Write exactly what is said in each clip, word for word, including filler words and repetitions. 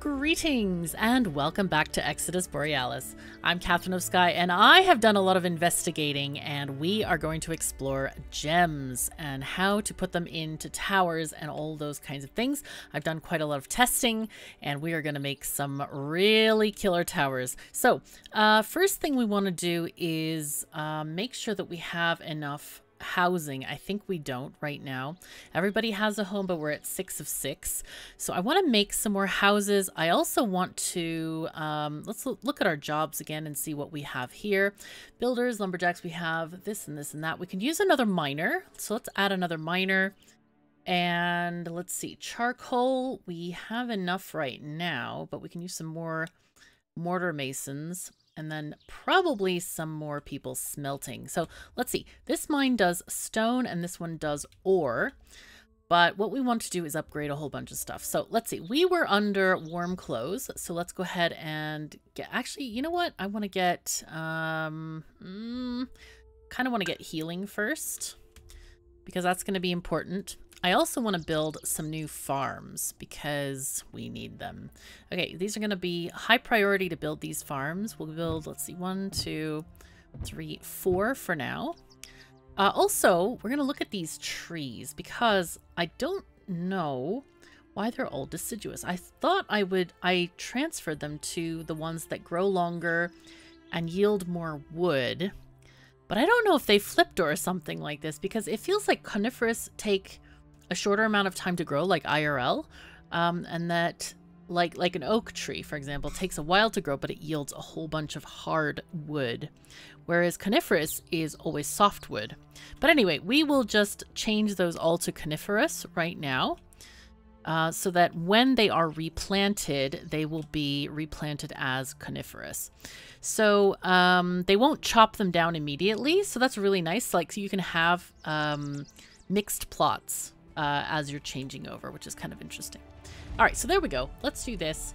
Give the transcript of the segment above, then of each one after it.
Greetings and welcome back to Exodus Borealis. I'm Katherine of Sky and I have done a lot of investigating, and we are going to explore gems and how to put them into towers and all those kinds of things. I've done quite a lot of testing and we are going to make some really killer towers. So uh, first thing we want to do is uh, make sure that we have enough housing. I think we don't right now. Everybody has a home, but we're at six of six. So I want to make some more houses. I also want to, um, let's look at our jobs again and see what we have here. Builders, lumberjacks, we have this and this and that. We can use another miner. So let's add another miner. And let's see, charcoal. We have enough right now, but we can use some more mortar masons. And then probably some more people smelting. So let's see, this mine does stone and this one does ore, but what we want to do is upgrade a whole bunch of stuff. So let's see, we were under warm clothes. So let's go ahead and get, actually, you know what? I want to get, um, mm, kind of want to get healing first because that's going to be important. I also want to build some new farms because we need them. Okay, these are going to be high priority to build these farms. We'll build, let's see, one, two, three, four for now. Uh, also, we're going to look at these trees because I don't know why they're all deciduous. I thought I would, I transferred them to the ones that grow longer and yield more wood. But I don't know if they flipped or something like this, because it feels like coniferous take a shorter amount of time to grow, like I R L, um, and that like like an oak tree, for example, takes a while to grow, but it yields a whole bunch of hard wood, whereas coniferous is always soft wood. But anyway, we will just change those all to coniferous right now, uh, so that when they are replanted, they will be replanted as coniferous. So um, they won't chop them down immediately, so that's really nice. Like, so you can have um, mixed plots Uh, as you're changing over, which is kind of interesting. All right, so there we go. Let's do this.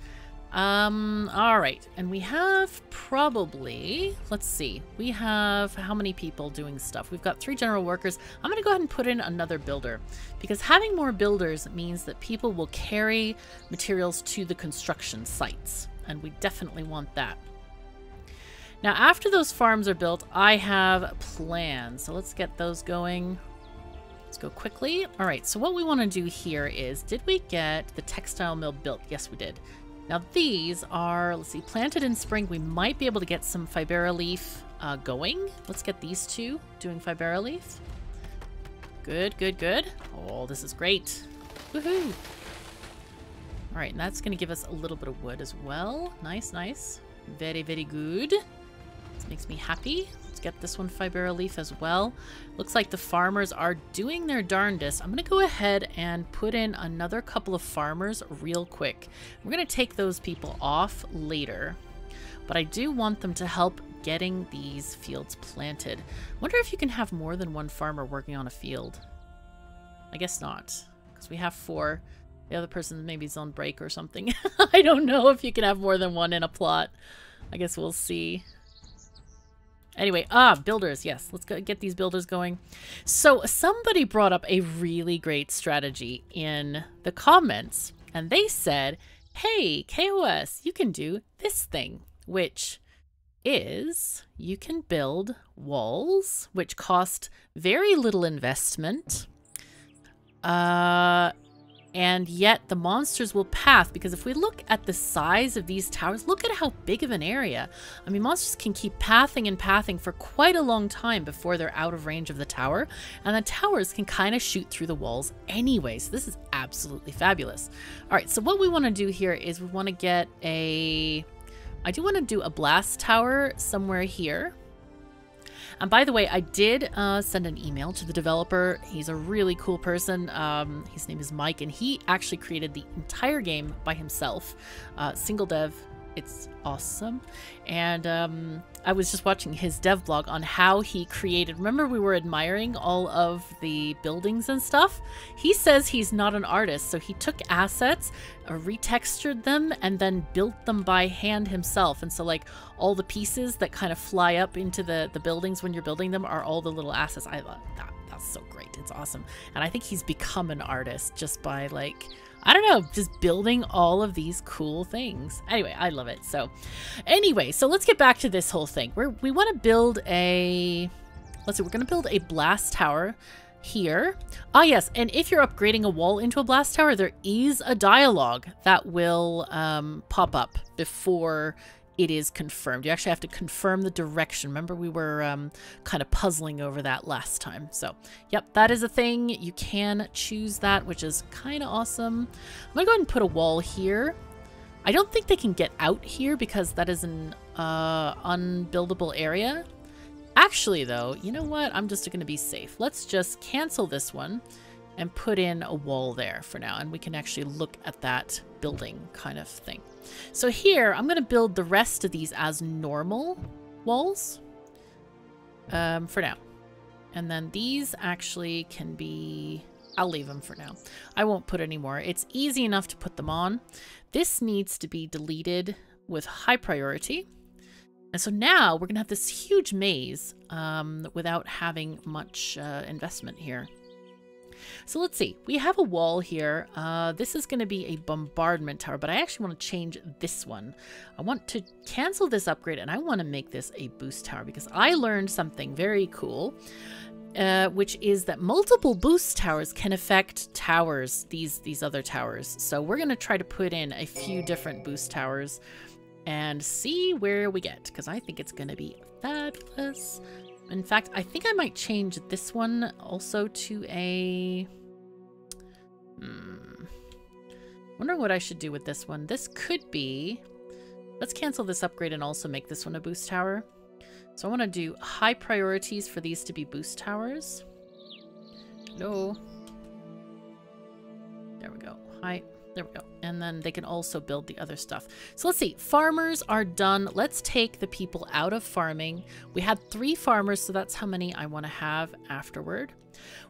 Um, all right, and we have probably, let's see, we have how many people doing stuff? We've got three general workers. I'm gonna go ahead and put in another builder because having more builders means that people will carry materials to the construction sites, and we definitely want that. Now, after those farms are built, I have plans. So let's get those going. Let's go quickly. All right, so what we want to do here is, did we get the textile mill built? Yes, we did. Now these are, let's see, planted in spring. We might be able to get some Fibera leaf uh, going. Let's get these two doing Fibera leaf. Good, good, good. Oh, this is great. Woohoo! All right, and that's going to give us a little bit of wood as well. Nice, nice. Very, very good. This makes me happy. Get this one Fibera leaf as well. Looks like the farmers are doing their darndest. I'm gonna go ahead and put in another couple of farmers real quick. We're gonna take those people off later, but I do want them to help getting these fields planted. Wonder if you can have more than one farmer working on a field. I guess not, because we have four. The other person maybe is on break or something. I don't know if you can have more than one in a plot. I guess we'll see. Anyway, ah, builders, yes. Let's go get these builders going. So somebody brought up a really great strategy in the comments, and they said, hey, K O S, you can do this thing, which is you can build walls, which cost very little investment, uh, and yet the monsters will pass, because if we look at the size of these towers, look at how big of an area. I mean, monsters can keep pathing and pathing for quite a long time before they're out of range of the tower, and the towers can kind of shoot through the walls anyway, so this is absolutely fabulous. All right, so what we want to do here is we want to get a... I do want to do a blast tower somewhere here. And by the way, I did uh, send an email to the developer. He's a really cool person. Um, his name is Mike, and he actually created the entire game by himself. Uh, single dev. It's awesome. And um, I was just watching his dev blog on how he created. Remember, we were admiring all of the buildings and stuff? He says he's not an artist, so he took assets, uh, retextured them, and then built them by hand himself. And so, like, all the pieces that kind of fly up into the, the buildings when you're building them are all the little assets. I love that. That's so great. It's awesome. And I think he's become an artist just by, like... I don't know, just building all of these cool things. Anyway, I love it. So anyway, so let's get back to this whole thing. We're, we want to build a, let's see, we're going to build a blast tower here. Ah, yes. And if you're upgrading a wall into a blast tower, there is a dialogue that will um, pop up before it is confirmed. You actually have to confirm the direction. Remember, we were um, kind of puzzling over that last time. So, yep, that is a thing. You can choose that, which is kind of awesome. I'm gonna go ahead and put a wall here. I don't think they can get out here because that is an uh, unbuildable area. Actually, though, you know what? I'm just gonna be safe. Let's just cancel this one and put in a wall there for now, and we can actually look at that building kind of thing. So here, I'm going to build the rest of these as normal walls um, for now. And then these actually can be... I'll leave them for now. I won't put any more. It's easy enough to put them on. This needs to be deleted with high priority. And so now we're going to have this huge maze um, without having much uh, investment here. So let's see, we have a wall here. Uh, this is going to be a bombardment tower, but I actually want to change this one. I want to cancel this upgrade and I want to make this a boost tower because I learned something very cool, uh, which is that multiple boost towers can affect towers, these, these other towers. So we're going to try to put in a few different boost towers and see where we get, because I think it's going to be fabulous. In fact, I think I might change this one also to a... Hmm. Wonder what I should do with this one. This could be... Let's cancel this upgrade and also make this one a boost tower. So I want to do high priorities for these to be boost towers. No. There we go. High... There we go. And then they can also build the other stuff. So let's see. Farmers are done. Let's take the people out of farming. We had three farmers, so that's how many I want to have afterward.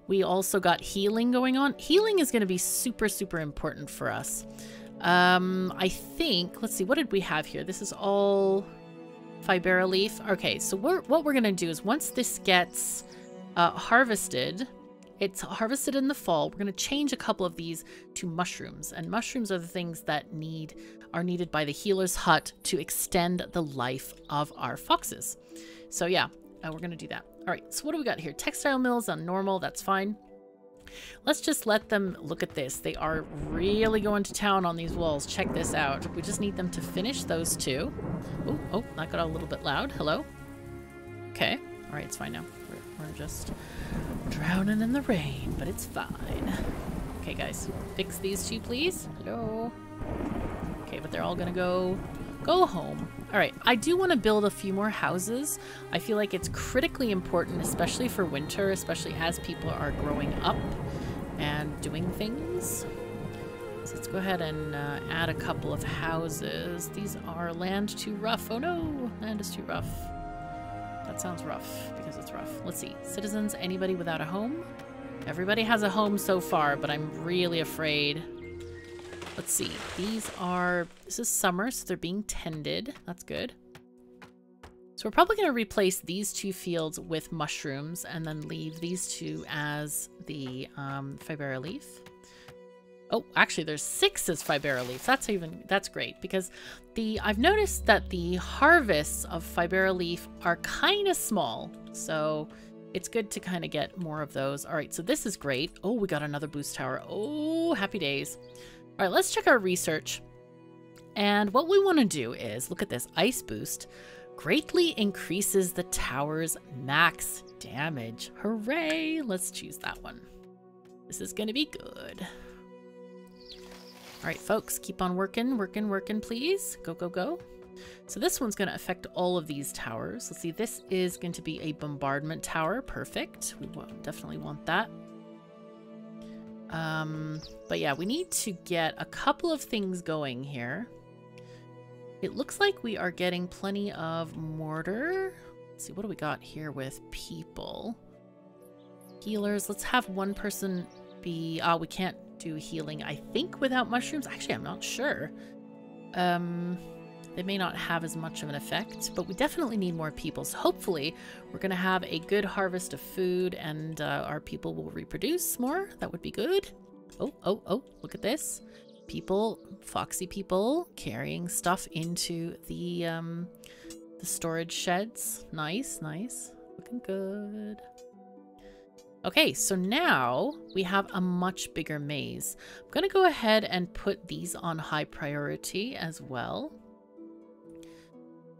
We also got healing going on. Healing is going to be super, super important for us. Um, I think, let's see, what did we have here? This is all Fibera leaf. Okay, so we're, what we're going to do is once this gets uh, harvested... It's harvested in the fall. We're going to change a couple of these to mushrooms, and mushrooms are the things that need are needed by the healer's hut to extend the life of our foxes. So yeah, uh, we're going to do that. All right, so what do we got here? Textile mills on normal, that's fine. Let's just let them look at this. They are really going to town on these walls. Check this out. We just need them to finish those two. Oh, oh, that got a little bit loud. Hello? Okay. All right, it's fine now. We're, we're just... Drowning in the rain, but it's fine. Okay, guys, fix these two, please. Hello. Okay, but they're all gonna go go home. All right, I do want to build a few more houses. I feel like it's critically important, especially for winter, especially as people are growing up and doing things. So let's go ahead and uh, add a couple of houses. These are land too rough. Oh no, land is too rough. That sounds rough, because it's rough. Let's see. Citizens, anybody without a home? Everybody has a home so far, but I'm really afraid. Let's see. These are... This is summer, so they're being tended. That's good. So we're probably going to replace these two fields with mushrooms and then leave these two as the um, Fibera leaf. Oh, actually, there's six as Fibera leaf. That's even that's great because the I've noticed that the harvests of Fibera leaf are kind of small, so it's good to kind of get more of those. All right, so this is great. Oh, we got another boost tower. Oh, happy days. All right, let's check our research. And what we want to do is look at this ice boost. Greatly increases the tower's max damage. Hooray! Let's choose that one. This is going to be good. All right, folks, keep on working, working, working, please. Go, go, go. So this one's going to affect all of these towers. Let's see, this is going to be a bombardment tower. Perfect. We definitely want that. Um, but yeah, we need to get a couple of things going here. It looks like we are getting plenty of mortar. Let's see, what do we got here with people? Healers. Let's have one person be... Ah, oh, we can't... do healing, I think, without mushrooms. Actually, I'm not sure. Um, they may not have as much of an effect, but we definitely need more people. So hopefully we're going to have a good harvest of food and uh, our people will reproduce more. That would be good. Oh, oh, oh, look at this. People, foxy people, carrying stuff into the, um, the storage sheds. Nice, nice. Looking good. Okay, so now we have a much bigger maze. I'm going to go ahead and put these on high priority as well.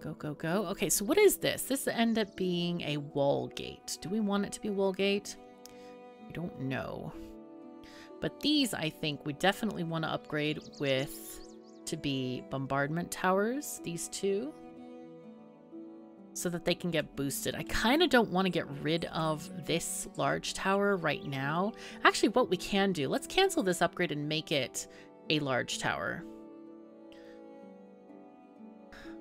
Go, go, go. Okay, so what is this? This end up being a wall gate. Do we want it to be wall gate? I don't know. But these, I think, we definitely want to upgrade with to be bombardment towers, these two, so that they can get boosted. I kind of don't want to get rid of this large tower right now. Actually, what we can do, let's cancel this upgrade and make it a large tower.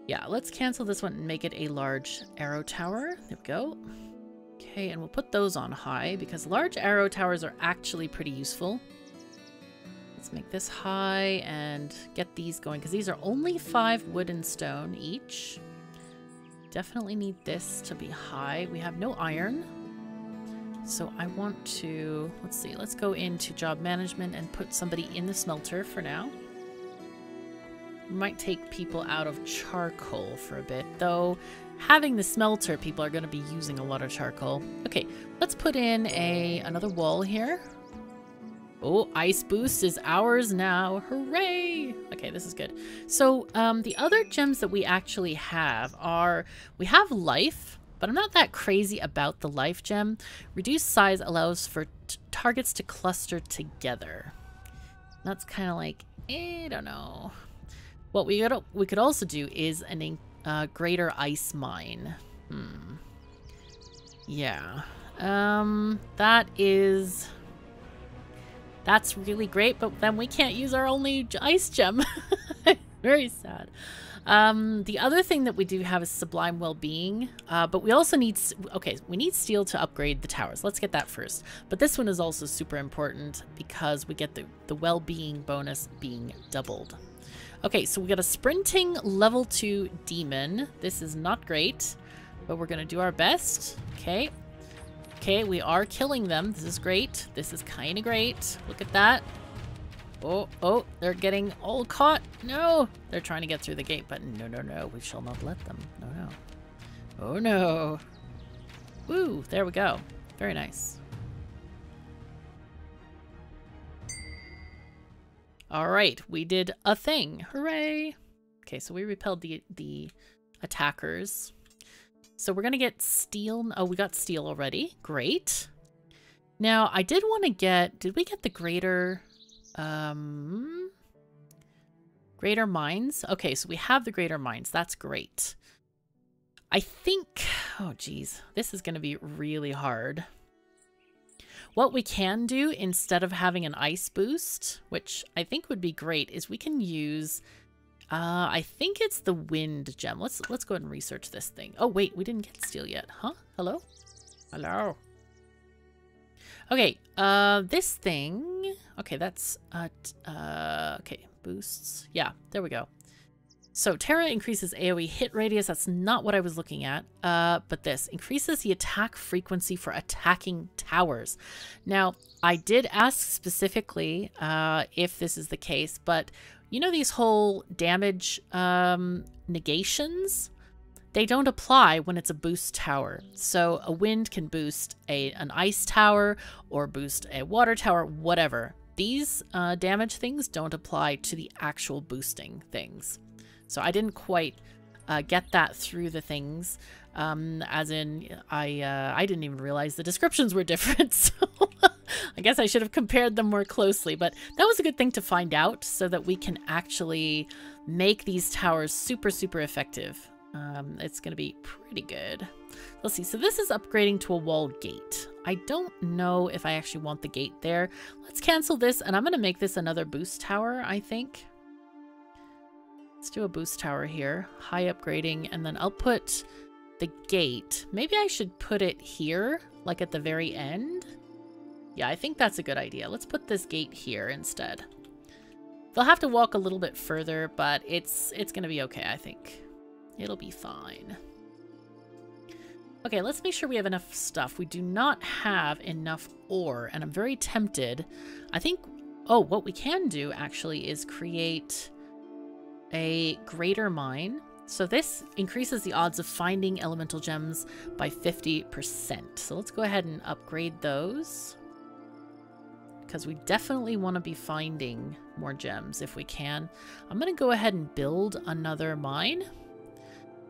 Yeah, let's cancel this one and make it a large arrow tower. There we go. Okay, and we'll put those on high because large arrow towers are actually pretty useful. Let's make this high and get these going because these are only five wood and stone each. Definitely need this to be high. We have no iron. So I want to, let's see, let's go into job management and put somebody in the smelter for now. We might take people out of charcoal for a bit, though having the smelter, people are going to be using a lot of charcoal. Okay, let's put in a another wall here. Oh, ice boost is ours now. Hooray! Okay, this is good. So um, the other gems that we actually have are, we have life, but I'm not that crazy about the life gem. Reduced size allows for t targets to cluster together. That's kind of like, I don't know. What we could, we could also do is an uh, greater ice mine. Hmm. Yeah. Um, that is... That's really great, but then we can't use our only ice gem. Very sad. Um, the other thing that we do have is sublime well-being, uh, but we also need, okay, we need steel to upgrade the towers. Let's get that first. But this one is also super important because we get the, the well-being bonus being doubled. Okay, so we got a sprinting level two demon. This is not great, but we're gonna do our best. Okay. Okay, we are killing them. This is great. This is kind of great. Look at that. Oh, oh, they're getting all caught. No, they're trying to get through the gate, but no, no, no. We shall not let them. No, no. Oh, no. Woo, there we go. Very nice. All right, we did a thing. Hooray. Okay, so we repelled the, the attackers. So we're going to get steel. Oh, we got steel already. Great. Now, I did want to get... Did we get the greater... Um, greater mines? Okay, so we have the greater mines. That's great. I think... Oh, geez. This is going to be really hard. What we can do, instead of having an ice boost, which I think would be great, is we can use... Uh, I think it's the wind gem. Let's let's go ahead and research this thing. Oh, wait, we didn't get steel yet. Huh? Hello? Hello. Okay, uh, this thing... Okay, that's... Uh, uh, okay, boosts. Yeah, there we go. So, Terra increases AoE hit radius. That's not what I was looking at. Uh, but this increases the attack frequency for attacking towers. Now, I did ask specifically uh, if this is the case, but... You know these whole damage um, negations? They don't apply when it's a boost tower. So a wind can boost a, an ice tower or boost a water tower, whatever. These uh, damage things don't apply to the actual boosting things. So I didn't quite uh, get that through the things. Um, as in, I, uh, I didn't even realize the descriptions were different. So... I guess I should have compared them more closely, but that was a good thing to find out so that we can actually make these towers super, super effective. Um, it's going to be pretty good. Let's see. So this is upgrading to a wall gate. I don't know if I actually want the gate there. Let's cancel this, and I'm going to make this another boost tower, I think. Let's do a boost tower here. High upgrading, and then I'll put the gate. Maybe I should put it here, like at the very end. Yeah, I think that's a good idea. Let's put this gate here instead. They'll have to walk a little bit further, but it's it's going to be okay, I think. It'll be fine. Okay, let's make sure we have enough stuff. We do not have enough ore, and I'm very tempted. I think Oh, what we can do actually is create a greater mine. So this increases the odds of finding elemental gems by fifty percent. So let's go ahead and upgrade those, because we definitely want to be finding more gems if we can. I'm going to go ahead and build another mine.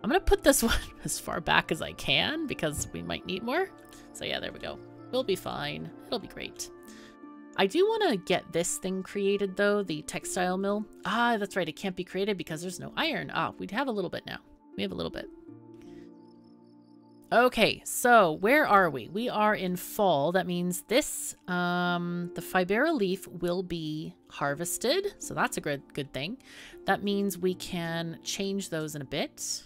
I'm going to put this one as far back as I can because we might need more. So yeah, there we go. We'll be fine. It'll be great. I do want to get this thing created though, the textile mill. Ah, that's right. It can't be created because there's no iron. Ah, we'd have a little bit now. We have a little bit. Okay, so where are we? We are in fall. That means this, um, the Fibera leaf will be harvested. So that's a good, good thing. That means we can change those in a bit.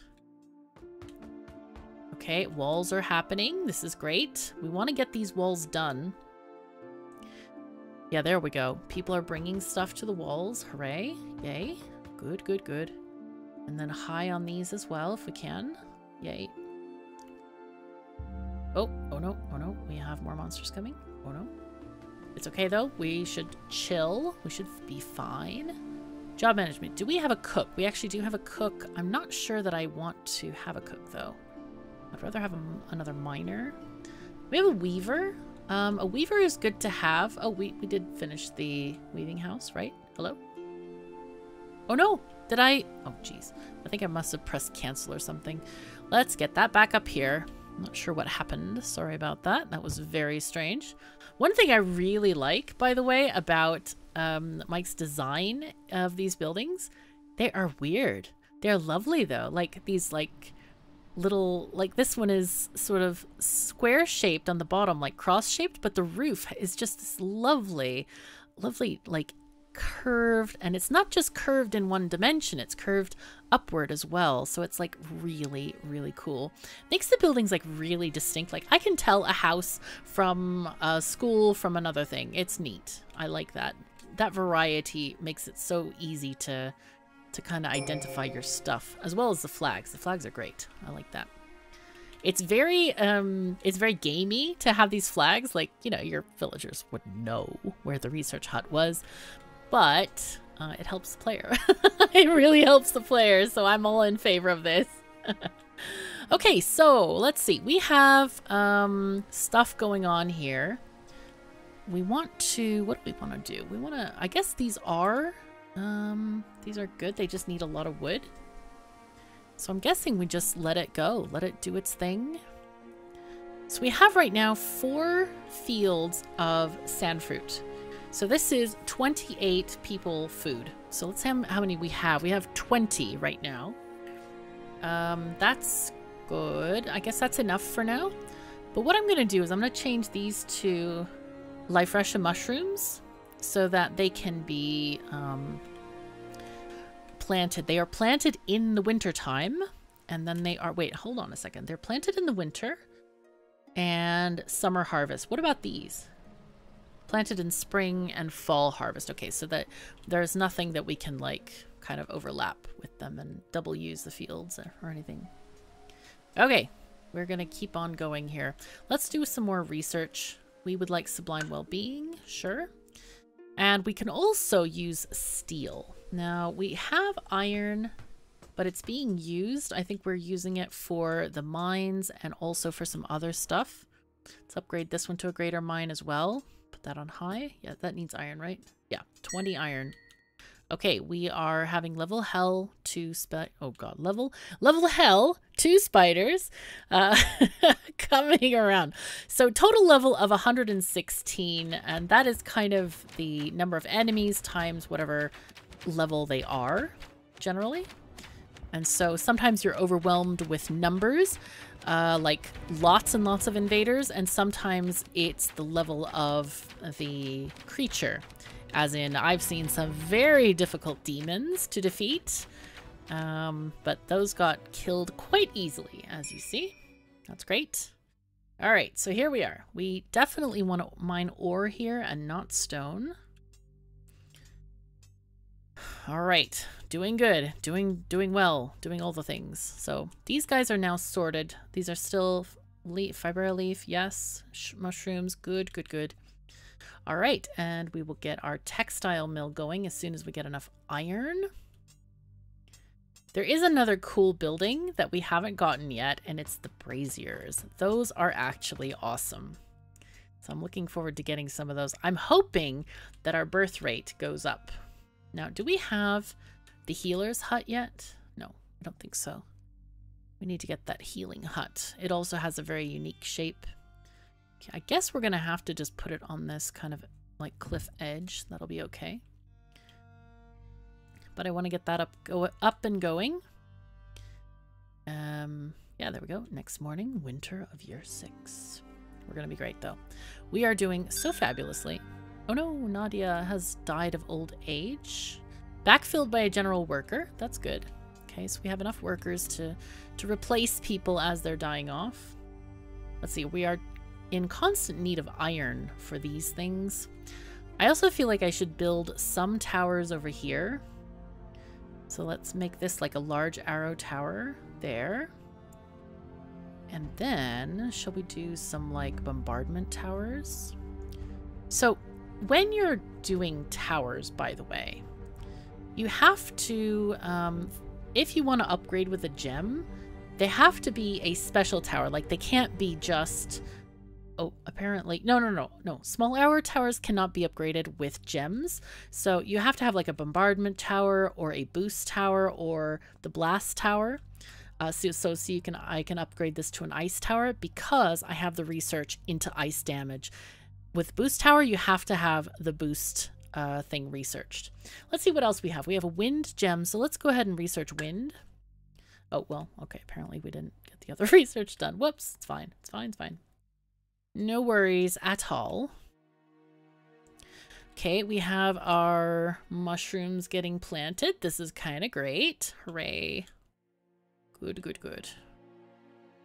Okay, walls are happening. This is great. We want to get these walls done. Yeah, there we go. People are bringing stuff to the walls. Hooray. Yay. Good, good, good. And then high on these as well if we can. Yay. Oh, oh no, oh no, we have more monsters coming. Oh no. It's okay though, we should chill. We should be fine. Job management, do we have a cook? We actually do have a cook. I'm not sure that I want to have a cook though. I'd rather have a, another miner. We have a weaver. Um, a weaver is good to have. Oh, we, we did finish the weaving house, right? Hello? Oh no, did I? Oh geez, I think I must have pressed cancel or something. Let's get that back up here. I'm not sure what happened. Sorry about that. That was very strange. One thing I really like, by the way, about um, Mike's design of these buildings, they are weird. They're lovely though. Like these like little, like this one is sort of square shaped on the bottom, like cross shaped, but the roof is just this lovely, lovely like curved, and it's not just curved in one dimension, it's curved upward as well, so it's like really really cool. Makes the buildings like really distinct. Like I can tell a house from a school from another thing. It's neat. I like that. That variety makes it so easy to to kind of identify your stuff, as well as the flags. The flags are great. I like that. It's very, um, it's very gamey to have these flags. Like, you know, your villagers would know where the research hut was. But uh, it helps the player. It really helps the player, so I'm all in favor of this. Okay, so let's see. We have um, stuff going on here. We want to, what do we want to do? We want to, I guess these are, um, these are good. They just need a lot of wood. So I'm guessing we just let it go. Let it do its thing. So we have right now four fields of sandfruit. So this is twenty-eight people food. So let's see how many we have. We have twenty right now. Um, that's good. I guess that's enough for now. But what I'm going to do is I'm going to change these to Lyfresha mushrooms so that they can be um, planted. They are planted in the winter time, and then they are, wait, hold on a second. They're planted in the winter and summer harvest. What about these? Planted in spring and fall harvest. Okay, so that there's nothing that we can like kind of overlap with them and double use the fields or anything. Okay, we're gonna keep on going here. Let's do some more research. We would like sublime well-being, sure. And we can also use steel. Now we have iron, but it's being used. I think we're using it for the mines and also for some other stuff. Let's upgrade this one to a greater mine as well. That on high. Yeah, that needs iron, right? Yeah, twenty iron. Okay, we are having level hell two spi- oh god, level level hell two spiders uh, coming around. So total level of one hundred sixteen, and that is kind of the number of enemies times whatever level they are generally. And so sometimes you're overwhelmed with numbers, uh, like lots and lots of invaders, and sometimes it's the level of the creature. As in, I've seen some very difficult demons to defeat, um, but those got killed quite easily, as you see. That's great. All right, so here we are. We definitely want to mine ore here and not stone. All right, doing good, doing doing well, doing all the things. So these guys are now sorted. These are still leaf, Fibera leaf, yes, Sh mushrooms, good, good, good. All right, and we will get our textile mill going as soon as we get enough iron. There is another cool building that we haven't gotten yet, and it's the braziers. Those are actually awesome. So I'm looking forward to getting some of those. I'm hoping that our birth rate goes up. Now, do we have the healer's hut yet? No, I don't think so. We need to get that healing hut. It also has a very unique shape. Okay, I guess we're going to have to just put it on this kind of like cliff edge. That'll be okay. But I want to get that up, go, up and going. Um, yeah, there we go. Next morning, winter of year six. We're going to be great, though. We are doing so fabulously. Oh no, Nadia has died of old age. Backfilled by a general worker. That's good. Okay, so we have enough workers to, to replace people as they're dying off. Let's see, we are in constant need of iron for these things. I also feel like I should build some towers over here. So let's make this like a large arrow tower there. And then, shall we do some like bombardment towers? So when you're doing towers, by the way, you have to, um, if you want to upgrade with a gem, they have to be a special tower. Like they can't be just, oh, apparently, no, no, no, no. Small hour towers cannot be upgraded with gems. So you have to have like a bombardment tower or a boost tower or the blast tower. Uh, so, so, so you can, I can upgrade this to an ice tower because I have the research into ice damage. With boost tower, you have to have the boost uh, thing researched. Let's see what else we have. We have a wind gem, so let's go ahead and research wind. Oh, well, okay, apparently we didn't get the other research done. Whoops, it's fine, it's fine, it's fine. No worries at all. Okay, we have our mushrooms getting planted. This is kind of great. Hooray. Good, good, good.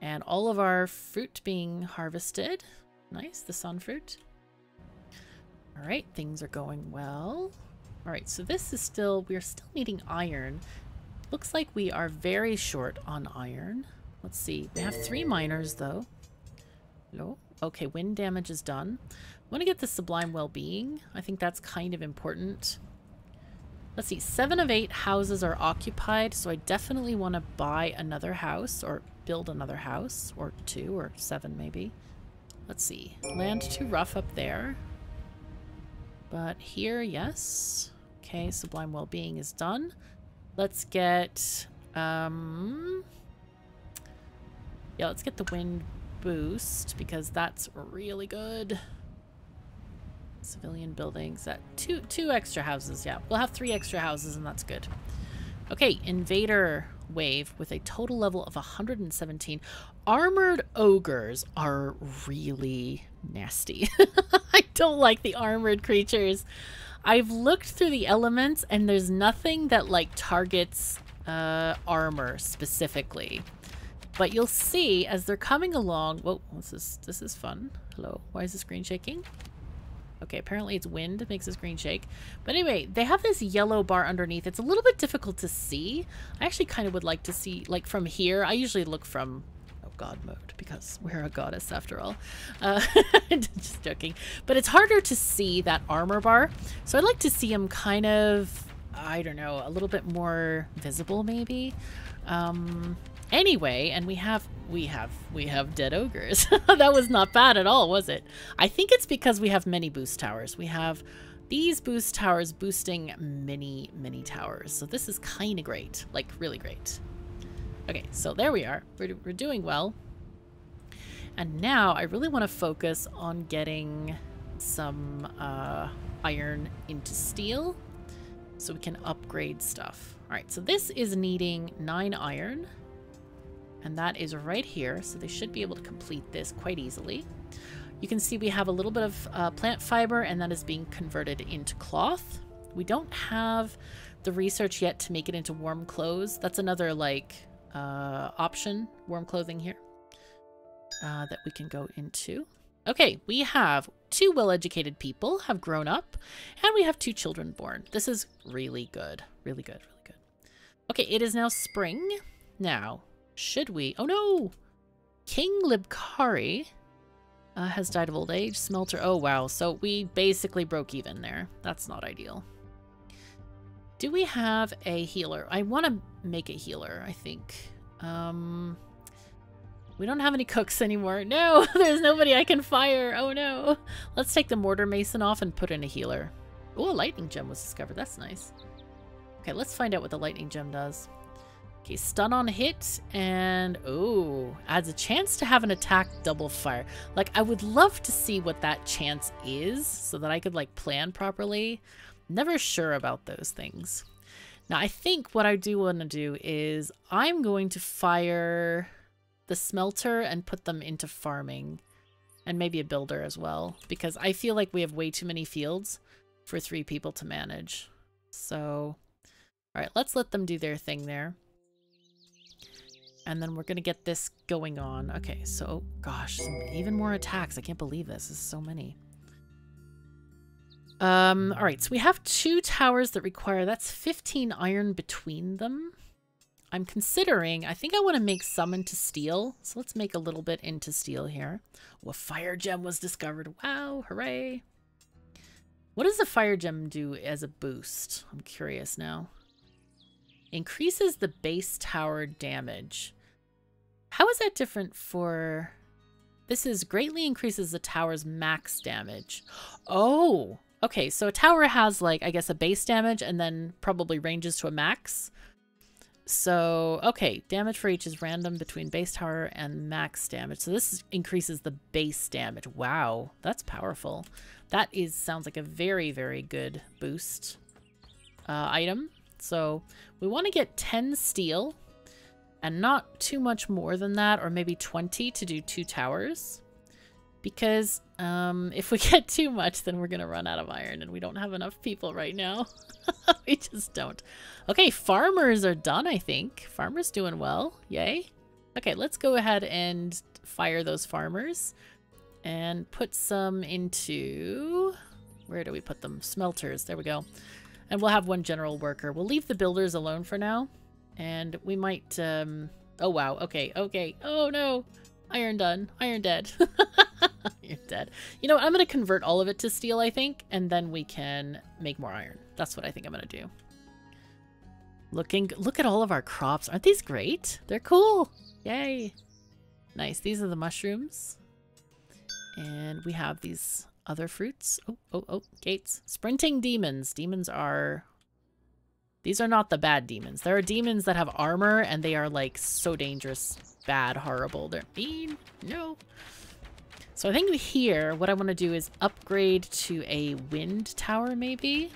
And all of our fruit being harvested. Nice, the sunfruit. All right, things are going well. All right, so this is still, we're still needing iron. Looks like we are very short on iron. Let's see, we have three miners though. No, okay, wind damage is done. I want to get the sublime well-being. I think that's kind of important. Let's see, seven of eight houses are occupied, so I definitely want to buy another house or build another house or two or seven maybe. Let's see, land too rough up there. But here, yes. Okay, sublime well-being is done. Let's get, um, yeah, let's get the wind boost because that's really good. Civilian buildings at two two extra houses. Yeah, we'll have three extra houses and that's good. Okay, invader wave with a total level of one hundred seventeen. Armored ogres are really nasty. I don't like the armored creatures. I've looked through the elements and there's nothing that like targets uh, armor specifically. But you'll see as they're coming along. Whoa, this is this is fun. Hello, why is the screen shaking? Okay, apparently it's wind that makes the screen shake. But anyway, they have this yellow bar underneath. It's a little bit difficult to see. I actually kind of would like to see, like from here, I usually look from, oh, God mode, because we're a goddess after all. Uh, just joking. But it's harder to see that armor bar. So I'd like to see them kind of, I don't know, a little bit more visible maybe. Um, anyway, and we have... We have we have dead ogres. That was not bad at all, was it? I think it's because we have many boost towers. We have these boost towers boosting many, many towers. So this is kind of great, like really great. Okay, so there we are. We're, we're doing well. And now I really want to focus on getting some uh, iron into steel so we can upgrade stuff. All right, so this is needing nine iron. And that is right here, so they should be able to complete this quite easily. You can see we have a little bit of uh, plant fiber, and that is being converted into cloth. We don't have the research yet to make it into warm clothes. That's another like uh, option, warm clothing here, uh, that we can go into. Okay, we have two well-educated people have grown up, and we have two children born. This is really good, really good, really good. Okay, it is now spring. Now... Should we? Oh no! King Libkari uh, Uh, has died of old age. Smelter. Oh, wow. So we basically broke even there. That's not ideal. Do we have a healer? I want to make a healer, I think. Um, we don't have any cooks anymore. No, there's nobody I can fire. Oh, no. Let's take the mortar mason off and put in a healer. Oh, a lightning gem was discovered. That's nice. Okay, let's find out what the lightning gem does. Okay, stun on hit, and oh, adds a chance to have an attack double fire. Like, I would love to see what that chance is so that I could, like, plan properly. Never sure about those things. Now, I think what I do want to do is I'm going to fire the smelter and put them into farming. And maybe a builder as well, because I feel like we have way too many fields for three people to manage. So, all right, let's let them do their thing there. And then we're going to get this going on. Okay, so, oh, gosh, even more attacks. I can't believe this. This is so many. Um, all right, so we have two towers that require, that's fifteen iron between them. I'm considering, I think I want to make some into steel. So let's make a little bit into steel here. Oh, a fire gem was discovered. Wow, hooray. What does a fire gem do as a boost? I'm curious now. Increases the base tower damage. How is that different for... This is greatly increases the tower's max damage. Oh, okay. So a tower has, like, I guess a base damage and then probably ranges to a max. So, okay. Damage for each is random between base tower and max damage. So this increases the base damage. Wow, that's powerful. That is sounds like a very, very good boost uh, item. So we want to get ten steel and not too much more than that, or maybe twenty to do two towers, because um, if we get too much, then we're going to run out of iron and we don't have enough people right now. We just don't. Okay, farmers are done, I think. Farmers doing well. Yay. Okay, let's go ahead and fire those farmers and put some into... Where do we put them? Smelters. There we go. And we'll have one general worker. We'll leave the builders alone for now. And we might, um... Oh, wow. Okay, okay. Oh, no. Iron done. Iron dead. Iron dead. You know what? I'm going to convert all of it to steel, I think. And then we can make more iron. That's what I think I'm going to do. Looking... Look at all of our crops. Aren't these great? They're cool. Yay. Nice. These are the mushrooms. And we have these... Other fruits. Oh, oh, oh, gates. Sprinting demons. Demons are... These are not the bad demons. There are demons that have armor and they are, like, so dangerous, bad, horrible. They're mean. No. So I think here, what I want to do is upgrade to a wind tower, maybe.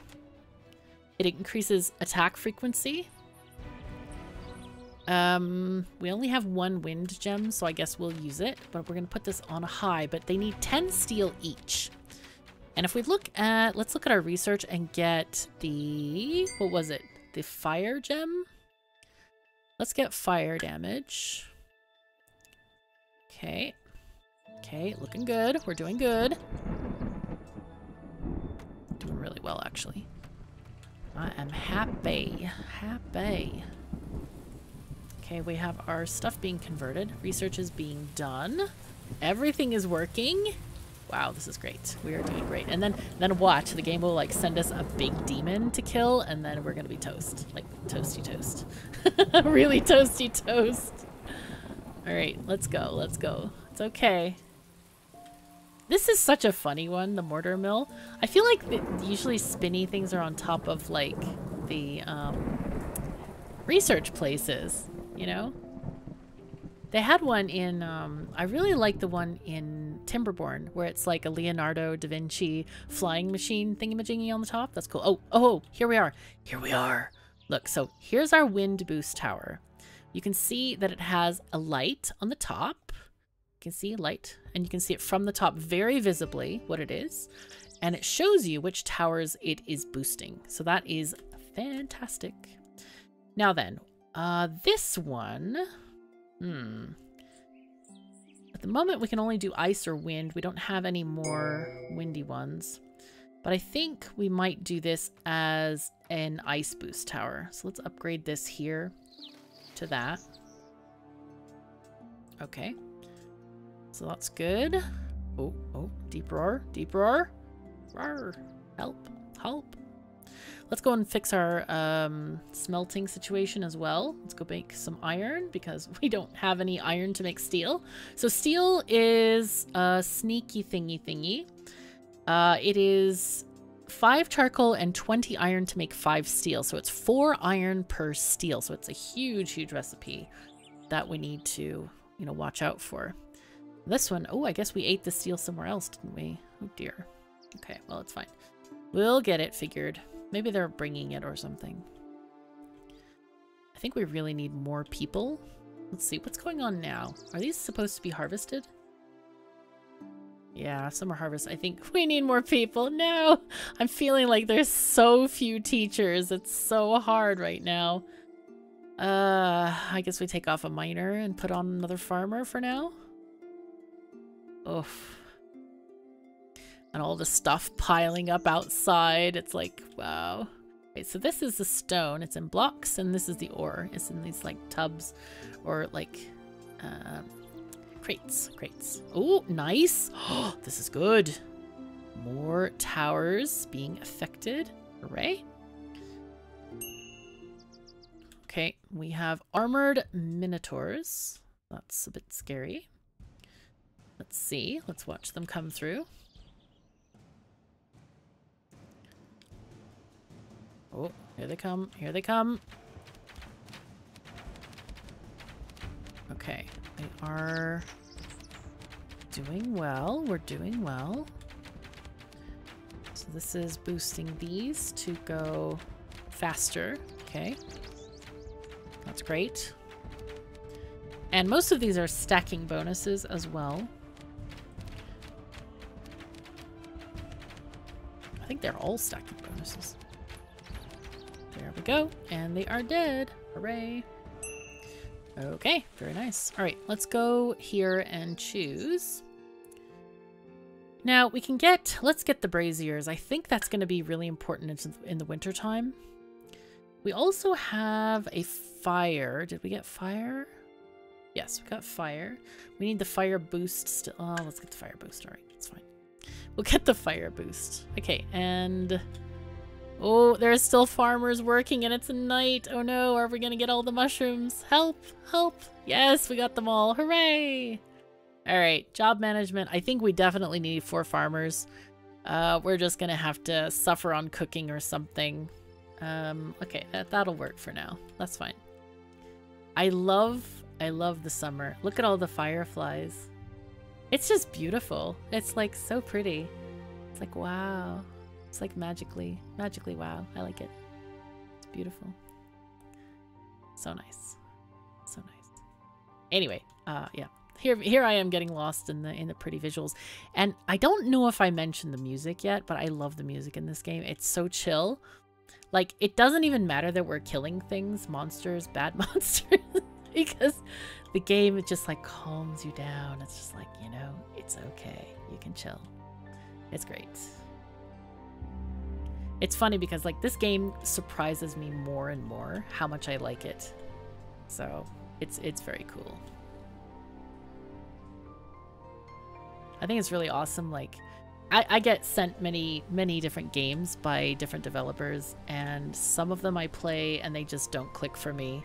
It increases attack frequency. Um, we only have one wind gem, so I guess we'll use it. But we're going to put this on a high, but they need ten steel each. And if we look at, let's look at our research and get the, what was it? The fire gem? Let's get fire damage. Okay. Okay, looking good. We're doing good. Doing really well, actually. I am happy. Happy. Okay, we have our stuff being converted. Research is being done. Everything is working. Wow, this is great. We are doing great. And then then watch. The game will, like, send us a big demon to kill, and then we're going to be toast. Like, toasty toast. Really toasty toast. All right, let's go. Let's go. It's okay. This is such a funny one, the mortar mill. I feel like the, usually spinny things are on top of, like, the um, research places. You know, they had one in, um, I really like the one in Timberborn where it's like a Leonardo da Vinci flying machine thingamajiggy on the top. That's cool. Oh, oh, here we are. Here we are. Look, so here's our wind boost tower. You can see that it has a light on the top. You can see light and you can see it from the top very visibly what it is. And it shows you which towers it is boosting. So that is fantastic. Now then. Uh, this one, hmm, at the moment we can only do ice or wind. We don't have any more windy ones, but I think we might do this as an ice boost tower. So let's upgrade this here to that. Okay, so that's good. Oh, oh, deep roar, deep roar. Roar, help, help. Let's go and fix our um, smelting situation as well. Let's go make some iron because we don't have any iron to make steel. So steel is a sneaky thingy thingy. Uh, it is five charcoal and twenty iron to make five steel. So it's four iron per steel. So it's a huge, huge recipe that we need to, you know, watch out for. This one, oh, I guess we ate the steel somewhere else, didn't we? Oh dear. Okay, well, it's fine. We'll get it figured. Maybe they're bringing it or something. I think we really need more people. Let's see, what's going on now? Are these supposed to be harvested? Yeah, summer harvest. I think we need more people. No! I'm feeling like there's so few teachers. It's so hard right now. Uh, I guess we take off a miner and put on another farmer for now. Oof. And all the stuff piling up outside. It's like, wow. Wait, so this is the stone. It's in blocks. And this is the ore. It's in these like tubs or like uh, crates. Crates. Oh, nice. Oh, this is good. More towers being affected. Hooray. Okay, we have armored minotaurs. That's a bit scary. Let's see. Let's watch them come through. Oh, here they come. Here they come. Okay. We are doing well. We're doing well. So this is boosting these to go faster. Okay. That's great. And most of these are stacking bonuses as well. I think they're all stacking bonuses. There we go. And they are dead. Hooray. Okay, very nice. All right, let's go here and choose. Now we can get, let's get the braziers. I think that's going to be really important in the winter time. We also have a fire. Did we get fire? Yes, we got fire. We need the fire boost still. Oh, let's get the fire boost. All right, that's fine. We'll get the fire boost. Okay, and... oh, there are still farmers working and it's night. Oh no, are we gonna get all the mushrooms? Help, help. Yes, we got them all. Hooray. All right, job management. I think we definitely need four farmers. Uh, we're just gonna have to suffer on cooking or something. Um, okay, that, that'll work for now. That's fine. I love, I love the summer. Look at all the fireflies. It's just beautiful. It's like so pretty. It's like, wow. It's like magically, magically wow. I like it. It's beautiful. So nice. So nice. Anyway, uh, yeah. Here, here I am getting lost in the in the pretty visuals. And I don't know if I mentioned the music yet, but I love the music in this game. It's so chill. Like, it doesn't even matter that we're killing things, monsters, bad monsters, because the game, it just like calms you down. It's just like, you know, it's okay. You can chill. It's great. It's funny because, like, this game surprises me more and more how much I like it. So, it's it's very cool. I think it's really awesome. Like, I, I get sent many, many different games by different developers, and some of them I play and they just don't click for me.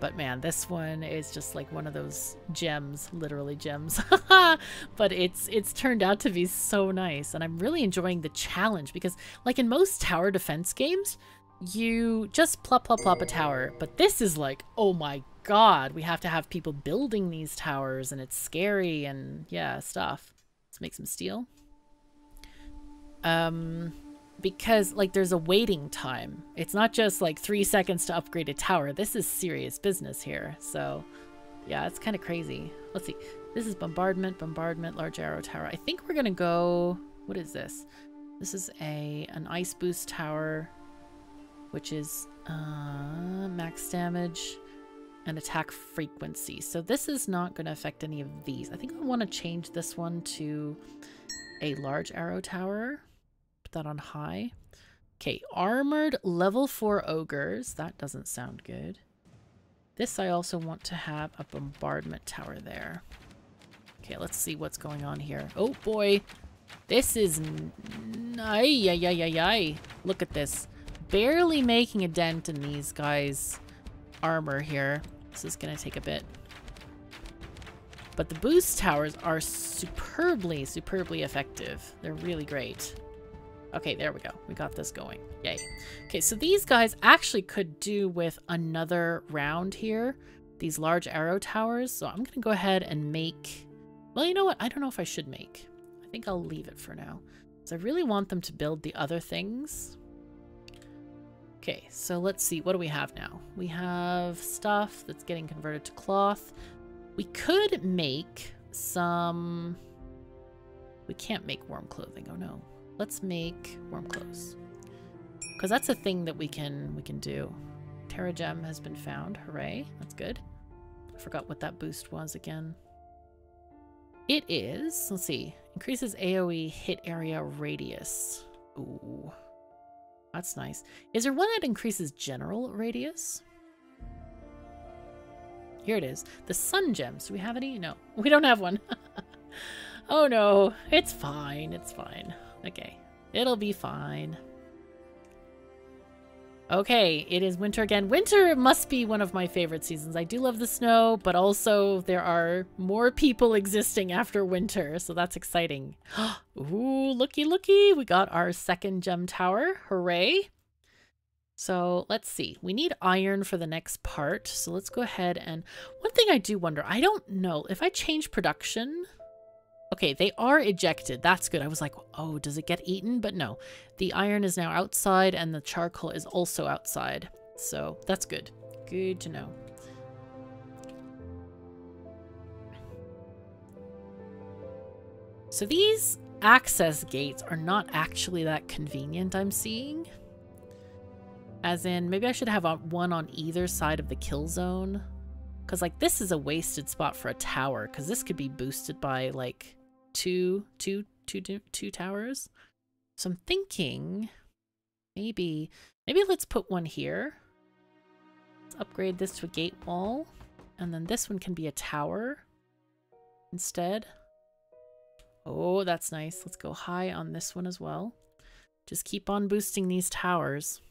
But man, this one is just like one of those gems, literally gems. But it's it's turned out to be so nice. And I'm really enjoying the challenge because like in most tower defense games, you just plop, plop, plop a tower. But this is like, oh my God, we have to have people building these towers and it's scary and yeah, stuff. Let's make some steel. Um... Because, like, there's a waiting time. It's not just, like, three seconds to upgrade a tower. This is serious business here. So, yeah, it's kind of crazy. Let's see. This is bombardment, bombardment, large arrow tower. I think we're going to go... what is this? This is a an ice boost tower, which is uh, max damage and attack frequency. So this is not going to affect any of these. I think I want to change this one to a large arrow tower. That on high. Okay, armored level four ogres. That doesn't sound good. This I also want to have a bombardment tower there. Okay, Okay, let's see what's going on here. Oh boy, this is ay yeah yeah yeah yeah. Look at this, barely making a dent in these guys' armor here. This is gonna take a bit. But the boost towers are superbly, superbly effective. They're really great. Okay, there we go. We got this going. Yay. Okay, so these guys actually could do with another round here. These large arrow towers. So I'm going to go ahead and make... Well, you know what? I don't know if I should make. I think I'll leave it for now. Because I really want them to build the other things. Okay, so let's see. What do we have now? We have stuff that's getting converted to cloth. We could make some... We can't make warm clothing. Oh, no. Let's make warm clothes. Because that's a thing that we can we can do. Terragem has been found. Hooray. That's good. I forgot what that boost was again. It is... Let's see. Increases AoE hit area radius. Ooh. That's nice. Is there one that increases general radius? Here it is. The sun gems. Do we have any? No. We don't have one. Oh no. It's fine. It's fine. Okay. It'll be fine. Okay. It is winter again. Winter must be one of my favorite seasons. I do love the snow, but also there are more people existing after winter. So that's exciting. Ooh, looky, looky. We got our second gem tower. Hooray. So let's see, we need iron for the next part. So let's go ahead and one thing I do wonder, I don't know if I change production. Okay, they are ejected. That's good. I was like, oh, does it get eaten? But no, the iron is now outside and the charcoal is also outside. So that's good. Good to know. So these access gates are not actually that convenient, I'm seeing. As in, maybe I should have one on either side of the kill zone. Because, like, this is a wasted spot for a tower. Because this could be boosted by, like, two, two, two, two, two towers. So I'm thinking maybe, maybe let's put one here. Let's upgrade this to a gate wall. And then this one can be a tower instead. Oh, that's nice. Let's go high on this one as well. Just keep on boosting these towers.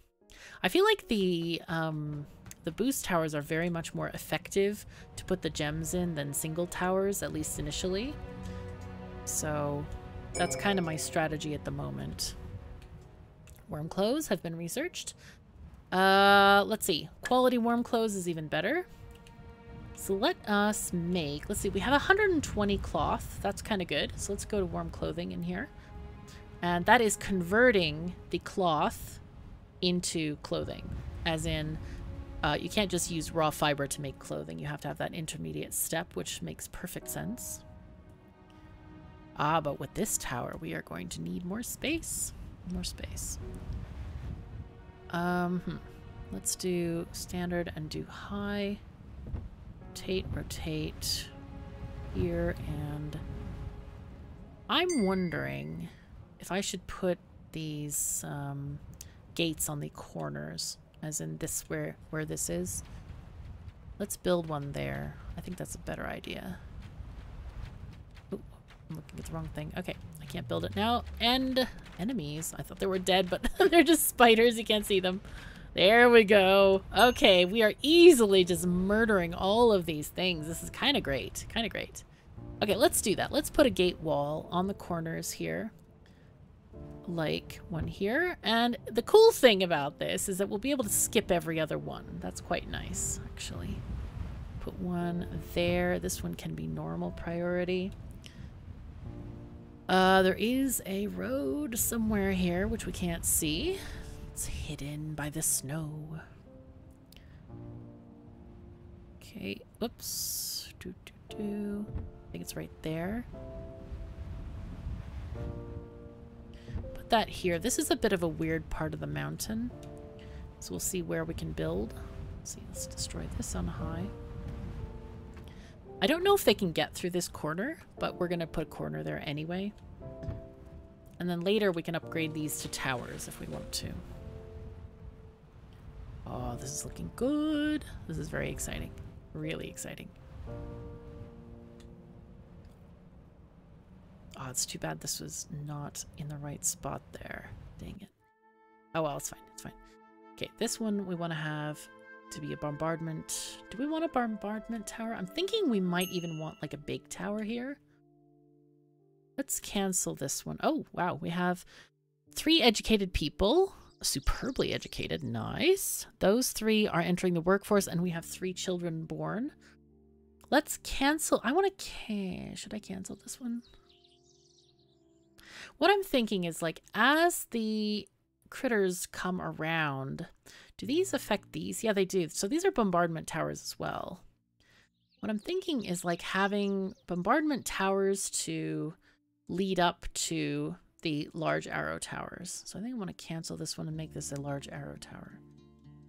I feel like the um, the boost towers are very much more effective to put the gems in than single towers, at least initially. So that's kind of my strategy at the moment. Worm clothes have been researched. Uh, let's see. Quality worm clothes is even better. So let us make... Let's see. We have one hundred twenty cloth. That's kind of good. So let's go to warm clothing in here. And that is converting the cloth... into clothing, as in uh, you can't just use raw fiber to make clothing. You have to have that intermediate step, which makes perfect sense. Ah, but with this tower we are going to need more space. More space. Um, hmm. Let's do standard and do high. Rotate, rotate here, and I'm wondering if I should put these um, gates on the corners, as in this where where this is. Let's build one there. I think that's a better idea. Ooh, I'm looking at the wrong thing. Okay, I can't build it now. And enemies. I thought they were dead, but they're just spiders. You can't see them. There we go. Okay, we are easily just murdering all of these things. This is kind of great. Kind of great. Okay, let's do that. Let's put a gate wall on the corners here. Like one here, and the cool thing about this is that we'll be able to skip every other one. That's quite nice, actually. Put one there. This one can be normal priority. Uh, there is a road somewhere here which we can't see. It's hidden by the snow. Okay, whoops. Doo, doo, doo. I think it's right there. That here. This is a bit of a weird part of the mountain, so we'll see where we can build. Let's see, let's destroy this on high. I don't know if they can get through this corner, but we're gonna put a corner there anyway, and then later we can upgrade these to towers if we want to. Oh, this is looking good. This is very exciting. Really exciting. Oh, it's too bad this was not in the right spot there. Dang it. Oh, well, it's fine. It's fine. Okay, this one we want to have to be a bombardment. Do we want a bombardment tower? I'm thinking we might even want like a big tower here. Let's cancel this one. Oh, wow. We have three educated people. Superbly educated. Nice. Those three are entering the workforce and we have three children born. Let's cancel. I want to can. Should I cancel this one? What I'm thinking is like as the critters come around, do these affect these? Yeah, they do. So these are bombardment towers as well. What I'm thinking is like having bombardment towers to lead up to the large arrow towers. So I think I want to cancel this one and make this a large arrow tower.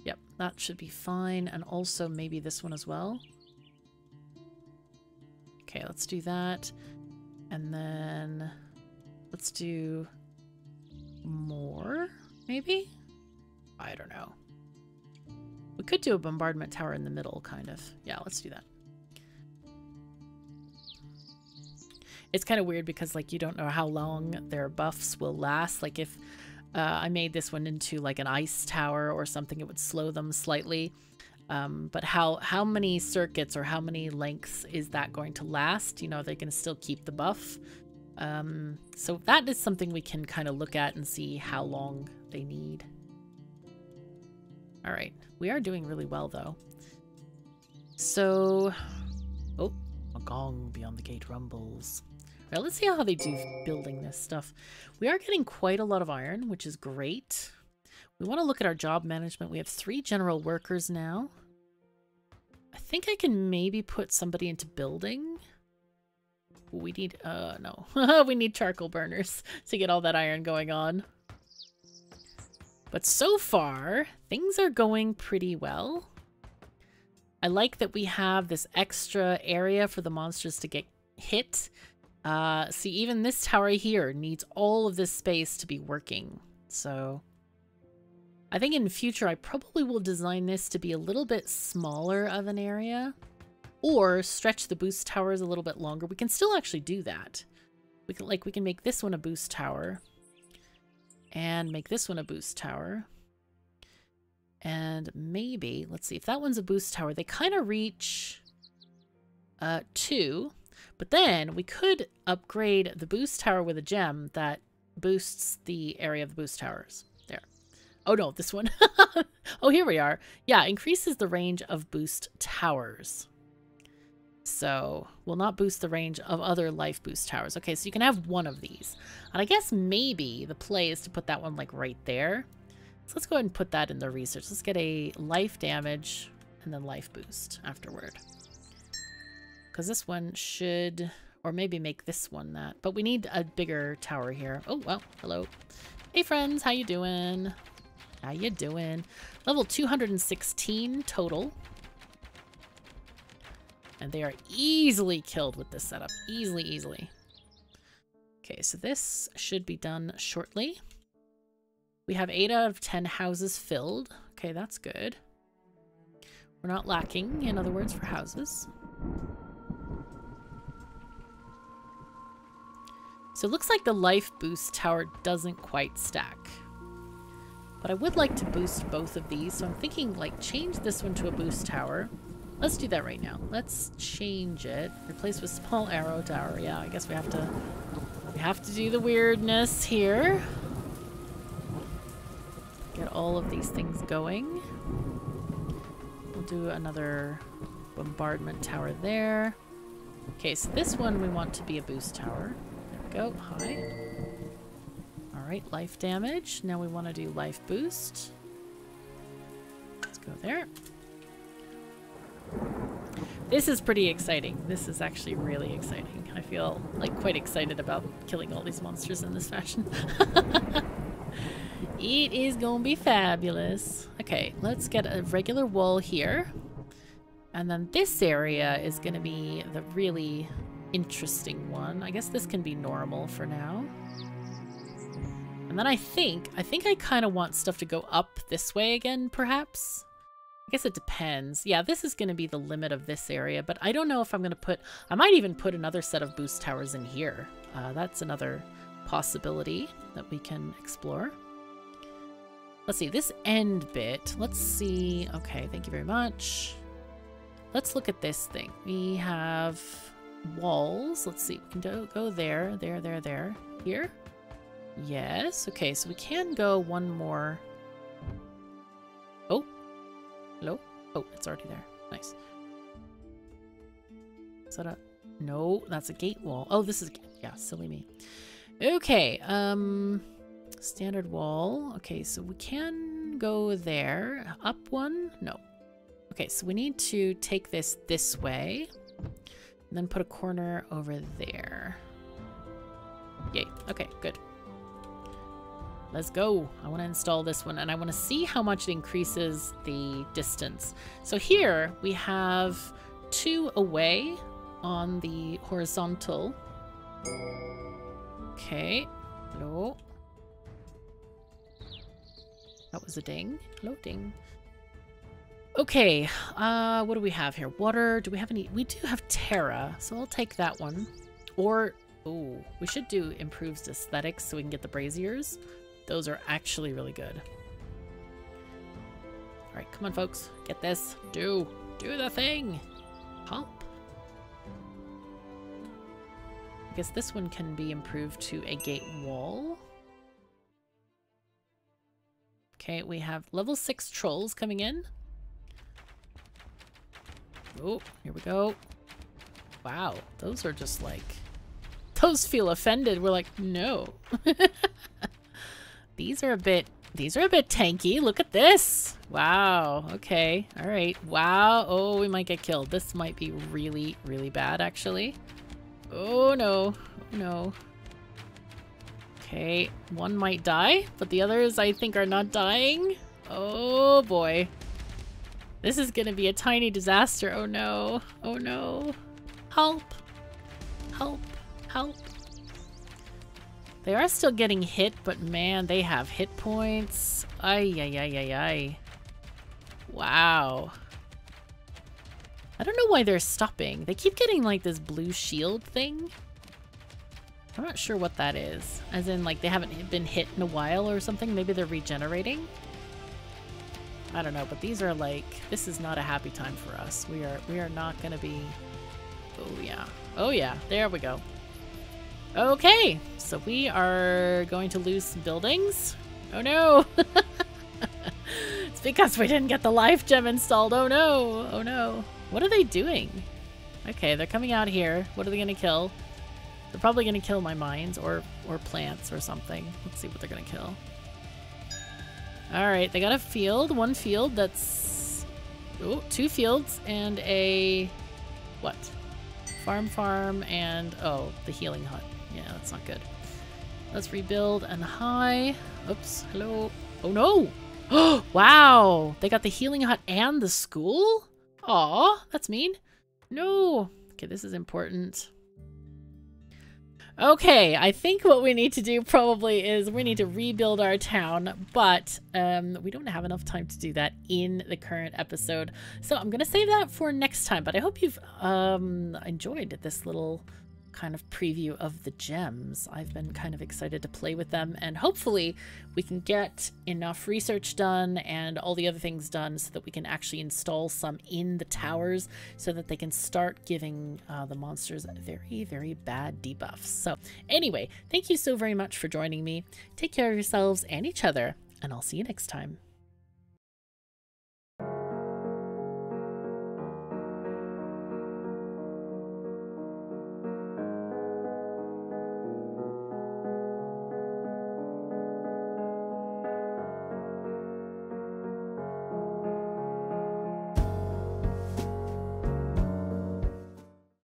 Yep, that should be fine. And also maybe this one as well. Okay, let's do that. And then let's do more, maybe? I don't know. We could do a bombardment tower in the middle, kind of. Yeah, let's do that. It's kind of weird because, like, you don't know how long their buffs will last. Like, if uh, I made this one into, like, an ice tower or something, it would slow them slightly. Um, but how, how many circuits or how many lengths is that going to last? You know, are they going to still keep the buff? Um, so that is something we can kind of look at and see how long they need. All right. We are doing really well, though. So, oh, a gong beyond the gate rumbles. All right, let's see how they do building this stuff. We are getting quite a lot of iron, which is great. We want to look at our job management. We have three general workers now. I think I can maybe put somebody into building. We need, uh, no. We need charcoal burners to get all that iron going on. But so far, things are going pretty well. I like that we have this extra area for the monsters to get hit. Uh, see, even this tower here needs all of this space to be working. So I think in future, I probably will design this to be a little bit smaller of an area. Or stretch the boost towers a little bit longer. We can still actually do that. We can, like, we can make this one a boost tower. And make this one a boost tower. And maybe, let's see, if that one's a boost tower, they kind of reach uh, two. But then we could upgrade the boost tower with a gem that boosts the area of the boost towers. There. Oh no, this one. Oh, here we are. Yeah, increases the range of boost towers. So we'll not boost the range of other life boost towers. Okay, so you can have one of these. And I guess maybe the play is to put that one like right there. So let's go ahead and put that in the research. Let's get a life damage and then life boost afterward. Because this one should, or maybe make this one that. But we need a bigger tower here. Oh, well, hello. Hey friends, how you doing? How you doing? Level two hundred sixteen total. And they are easily killed with this setup. Easily, easily. Okay, so this should be done shortly. We have eight out of ten houses filled. Okay, that's good. We're not lacking, in other words, for houses. So it looks like the life boost tower doesn't quite stack. But I would like to boost both of these. So I'm thinking, like, change this one to a boost tower. Let's do that right now. Let's change it. Replace with small arrow tower. Yeah, I guess we have to we have to do the weirdness here. Get all of these things going. We'll do another bombardment tower there. Okay, so this one we want to be a boost tower. There we go. Hi. All right, life damage. Now we want to do life boost. Let's go there. This is pretty exciting. This is actually really exciting. I feel like quite excited about killing all these monsters in this fashion. It is gonna be fabulous. Okay, let's get a regular wall here. And then this area is gonna be the really interesting one. I guess this can be normal for now. And then I think, I think I kind of want stuff to go up this way again, perhaps. guess it depends. Yeah, this is going to be the limit of this area, but I don't know if I'm going to put... I might even put another set of boost towers in here. Uh, that's another possibility that we can explore. Let's see, this end bit. Let's see. Okay, thank you very much. Let's look at this thing. We have walls. Let's see, we can go there, there, there, there. Here? Yes. Okay, so we can go one more... Oh. Hello? Oh, it's already there. Nice. Is that a... No, that's a gate wall. Oh, this is... Yeah, silly me. Okay, um... standard wall. Okay, so we can go there. Up one? No. Okay, so we need to take this this way. And then put a corner over there. Yay. Okay, good. Let's go. I want to install this one, and I want to see how much it increases the distance. So here we have two away on the horizontal. Okay. Hello. That was a ding. Hello, ding. Okay. Uh, what do we have here? Water. Do we have any? We do have Terra, so I'll take that one. Or... Oh, we should do improves aesthetics so we can get the braziers. Those are actually really good. All right, come on, folks. Get this. Do. Do the thing. Pump. I guess this one can be improved to a gate wall. Okay, we have level six trolls coming in. Oh, here we go. Wow, those are just like... Those feel offended. We're like, no. These are a bit, these are a bit tanky. Look at this. Wow. Okay. All right. Wow. Oh, we might get killed. This might be really, really bad, actually. Oh, no. Oh, no. Okay. One might die, but the others, I think, are not dying. Oh, boy. This is going to be a tiny disaster. Oh, no. Oh, no. Help. Help. Help. They are still getting hit, but man, they have hit points. Ay, ay, ay, ay, ay. Wow. I don't know why they're stopping. They keep getting like this blue shield thing. I'm not sure what that is. As in, like, they haven't been hit in a while or something. Maybe they're regenerating. I don't know, but these are like, this is not a happy time for us. We are, we are not gonna be... Oh, yeah. Oh, yeah. There we go. Okay, so we are going to lose some buildings. Oh no! It's because we didn't get the life gem installed. Oh no! Oh no! What are they doing? Okay, they're coming out here. What are they gonna kill? They're probably gonna kill my mines or or plants or something. Let's see what they're gonna kill. All right, they got a field. One field. That's oh, two fields and a what? Farm, farm, and oh, the healing hut. Yeah, that's not good. Let's rebuild and high. Oops. Hello. Oh no! Oh wow! They got the healing hut and the school? Aw, that's mean. No. Okay, this is important. Okay, I think what we need to do probably is we need to rebuild our town, but um, we don't have enough time to do that in the current episode. So I'm going to save that for next time, but I hope you've um, enjoyed this little kind of preview of the gems. I've been kind of excited to play with them, and hopefully we can get enough research done and all the other things done so that we can actually install some in the towers so that they can start giving uh, the monsters very, very bad debuffs. So anyway, thank you so very much for joining me. Take care of yourselves and each other, and I'll see you next time.